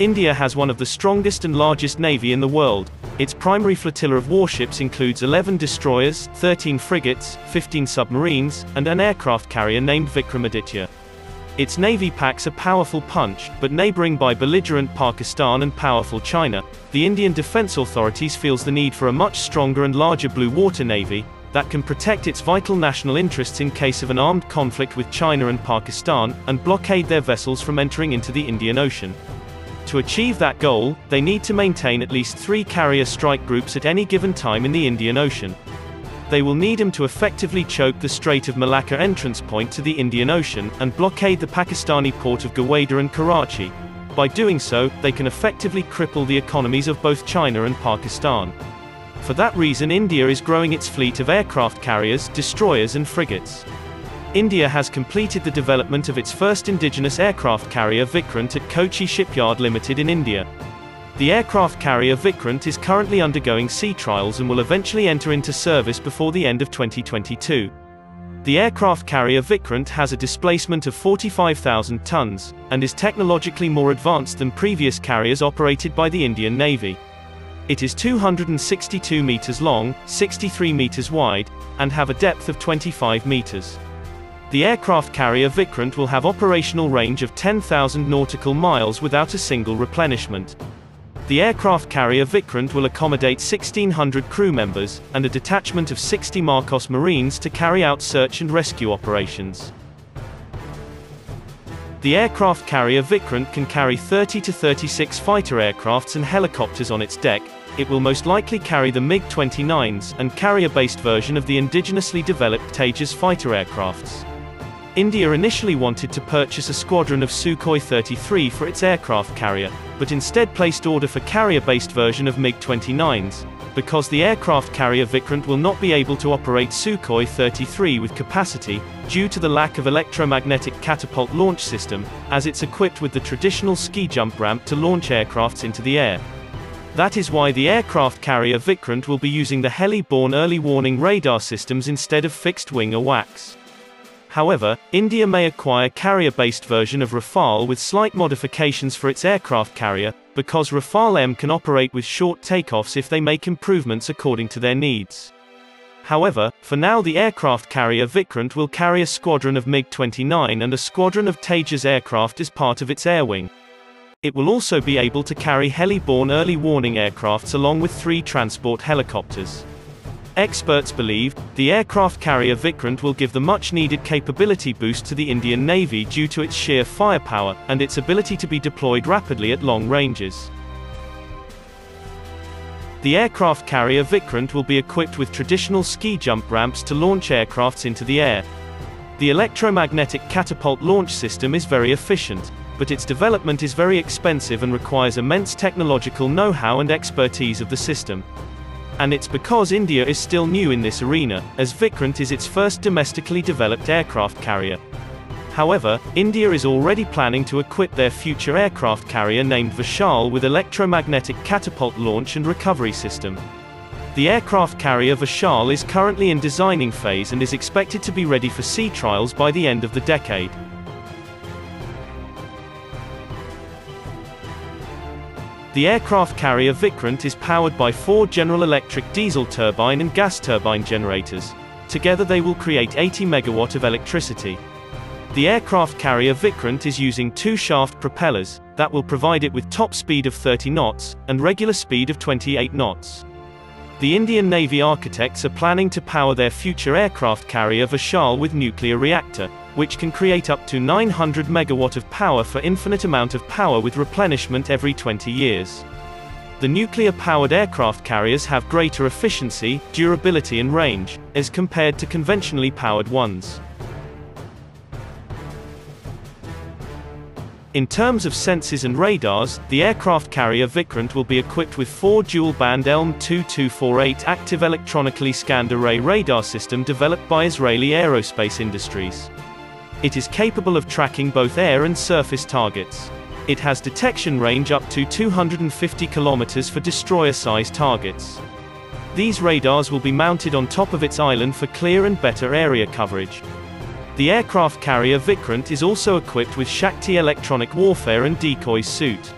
India has one of the strongest and largest navy in the world. Its primary flotilla of warships includes 11 destroyers, 13 frigates, 15 submarines, and an aircraft carrier named Vikramaditya. Its navy packs a powerful punch, but neighboring by belligerent Pakistan and powerful China, the Indian Defence Authorities feels the need for a much stronger and larger blue water navy that can protect its vital national interests in case of an armed conflict with China and Pakistan, and blockade their vessels from entering into the Indian Ocean. To achieve that goal, they need to maintain at least 3 carrier strike groups at any given time in the Indian Ocean. They will need them to effectively choke the Strait of Malacca entrance point to the Indian Ocean, and blockade the Pakistani port of Gwadar and Karachi. By doing so, they can effectively cripple the economies of both China and Pakistan. For that reason, India is growing its fleet of aircraft carriers, destroyers and frigates. India has completed the development of its first indigenous aircraft carrier Vikrant at Kochi Shipyard Limited in India. The aircraft carrier Vikrant is currently undergoing sea trials and will eventually enter into service before the end of 2022. The aircraft carrier Vikrant has a displacement of 45,000 tons, and is technologically more advanced than previous carriers operated by the Indian Navy. It is 262 meters long, 63 meters wide, and have a depth of 25 meters. The aircraft carrier Vikrant will have operational range of 10,000 nautical miles without a single replenishment. The aircraft carrier Vikrant will accommodate 1,600 crew members, and a detachment of 60 Marcos Marines to carry out search and rescue operations. The aircraft carrier Vikrant can carry 30 to 36 fighter aircrafts and helicopters on its deck. It will most likely carry the MiG-29s, and carrier-based version of the indigenously developed Tejas fighter aircrafts. India initially wanted to purchase a squadron of Sukhoi-33 for its aircraft carrier, but instead placed order for carrier-based version of MiG-29s, because the aircraft carrier Vikrant will not be able to operate Sukhoi-33 with capacity, due to the lack of electromagnetic catapult launch system, as it's equipped with the traditional ski jump ramp to launch aircrafts into the air. That is why the aircraft carrier Vikrant will be using the heli-borne early warning radar systems instead of fixed-wing AWACS. However, India may acquire carrier-based version of Rafale with slight modifications for its aircraft carrier, because Rafale M can operate with short takeoffs if they make improvements according to their needs. However, for now the aircraft carrier Vikrant will carry a squadron of MiG-29 and a squadron of Tejas aircraft as part of its air wing. It will also be able to carry heli-borne early warning aircrafts along with 3 transport helicopters. Experts believe the aircraft carrier Vikrant will give the much-needed capability boost to the Indian Navy due to its sheer firepower, and its ability to be deployed rapidly at long ranges. The aircraft carrier Vikrant will be equipped with traditional ski jump ramps to launch aircrafts into the air. The electromagnetic catapult launch system is very efficient, but its development is very expensive and requires immense technological know-how and expertise of the system. And it's because India is still new in this arena, as Vikrant is its first domestically developed aircraft carrier. However, India is already planning to equip their future aircraft carrier named Vishal with electromagnetic catapult launch and recovery system. The aircraft carrier Vishal is currently in designing phase and is expected to be ready for sea trials by the end of the decade. The aircraft carrier Vikrant is powered by 4 General Electric diesel turbine and gas turbine generators. Together they will create 80 megawatt of electricity. The aircraft carrier Vikrant is using 2 shaft propellers, that will provide it with top speed of 30 knots, and regular speed of 28 knots. The Indian Navy architects are planning to power their future aircraft carrier Vishal with nuclear reactor, which can create up to 900 megawatt of power for infinite amount of power with replenishment every 20 years. The nuclear-powered aircraft carriers have greater efficiency, durability and range, as compared to conventionally powered ones. In terms of sensors and radars, the aircraft carrier Vikrant will be equipped with 4 dual-band ELM-2248 active electronically scanned array radar system developed by Israeli Aerospace Industries. It is capable of tracking both air and surface targets. It has detection range up to 250 kilometers for destroyer-sized targets. These radars will be mounted on top of its island for clear and better area coverage. The aircraft carrier Vikrant is also equipped with Shakti electronic warfare and decoy suit.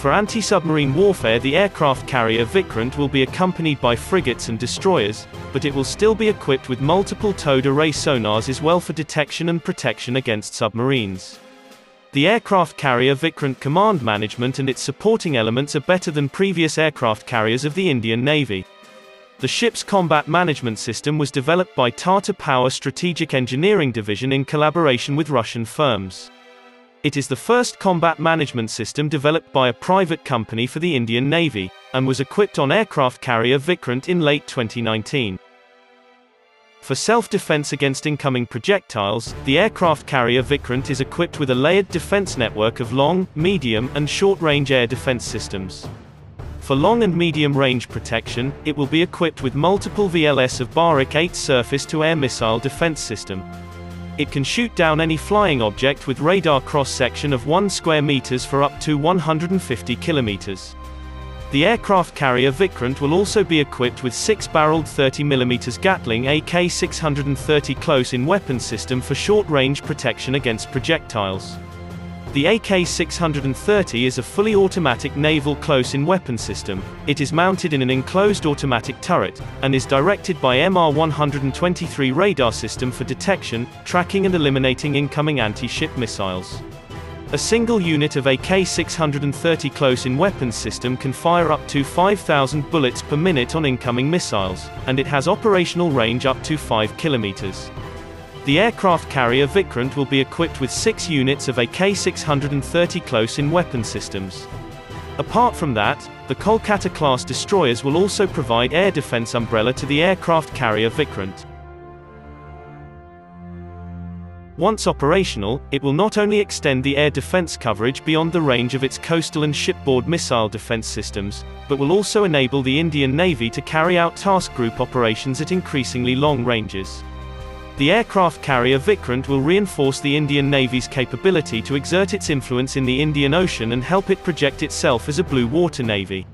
For anti-submarine warfare, the aircraft carrier Vikrant will be accompanied by frigates and destroyers, but it will still be equipped with multiple towed array sonars as well for detection and protection against submarines. The aircraft carrier Vikrant command management and its supporting elements are better than previous aircraft carriers of the Indian Navy. The ship's combat management system was developed by Tata Power Strategic Engineering Division in collaboration with Russian firms. It is the first combat management system developed by a private company for the Indian Navy, and was equipped on aircraft carrier Vikrant in late 2019. For self-defense against incoming projectiles, the aircraft carrier Vikrant is equipped with a layered defense network of long, medium, and short-range air defense systems. For long and medium-range protection, it will be equipped with multiple VLS of Barak-8 surface-to-air missile defense system. It can shoot down any flying object with radar cross-section of 1 square meters for up to 150 kilometers. The aircraft carrier Vikrant will also be equipped with 6-barreled 30mm Gatling AK-630 close-in weapon system for short-range protection against projectiles. The AK-630 is a fully automatic naval close-in weapon system. It is mounted in an enclosed automatic turret, and is directed by MR-123 radar system for detection, tracking and eliminating incoming anti-ship missiles. A single unit of AK-630 close-in weapons system can fire up to 5,000 bullets per minute on incoming missiles, and it has operational range up to 5 kilometers. The aircraft carrier Vikrant will be equipped with 6 units of AK-630 close-in weapon systems. Apart from that, the Kolkata-class destroyers will also provide air defense umbrella to the aircraft carrier Vikrant. Once operational, it will not only extend the air defense coverage beyond the range of its coastal and shipboard missile defense systems, but will also enable the Indian Navy to carry out task group operations at increasingly long ranges. The aircraft carrier Vikrant will reinforce the Indian Navy's capability to exert its influence in the Indian Ocean and help it project itself as a blue water navy.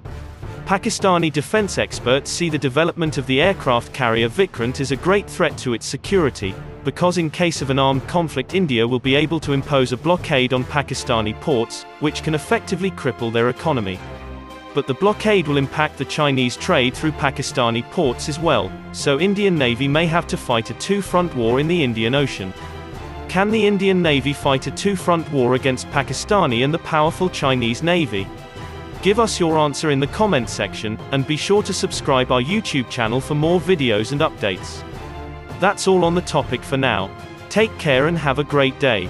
Pakistani defense experts see the development of the aircraft carrier Vikrant as a great threat to its security, because in case of an armed conflict, India will be able to impose a blockade on Pakistani ports, which can effectively cripple their economy. But the blockade will impact the Chinese trade through Pakistani ports as well, so Indian Navy may have to fight a two-front war in the Indian Ocean. Can the Indian Navy fight a two-front war against Pakistani and the powerful Chinese Navy? Give us your answer in the comment section, and be sure to subscribe our YouTube channel for more videos and updates. That's all on the topic for now. Take care and have a great day.